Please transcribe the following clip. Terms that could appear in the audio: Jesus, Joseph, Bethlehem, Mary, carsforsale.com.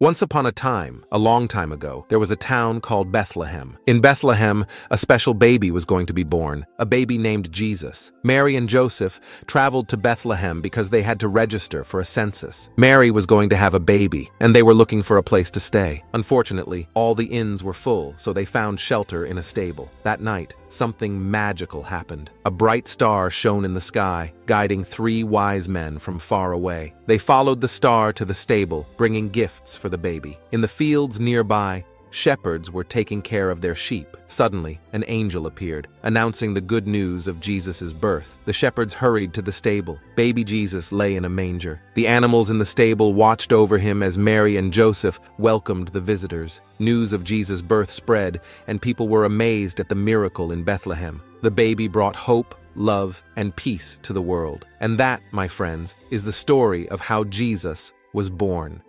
Once upon a time, a long time ago, there was a town called Bethlehem. In Bethlehem, a special baby was going to be born, a baby named Jesus. Mary and Joseph traveled to Bethlehem because they had to register for a census. Mary was going to have a baby, and they were looking for a place to stay. Unfortunately, all the inns were full, so they found shelter in a stable. That night, something magical happened. A bright star shone in the sky, guiding three wise men from far away. They followed the star to the stable, bringing gifts for the baby. In the fields nearby, shepherds were taking care of their sheep. Suddenly, an angel appeared, announcing the good news of Jesus' birth. The shepherds hurried to the stable. Baby Jesus lay in a manger. The animals in the stable watched over him as Mary and Joseph welcomed the visitors. News of Jesus' birth spread, and people were amazed at the miracle in Bethlehem. The baby brought hope, love, and peace to the world. And that, my friends, is the story of how Jesus was born.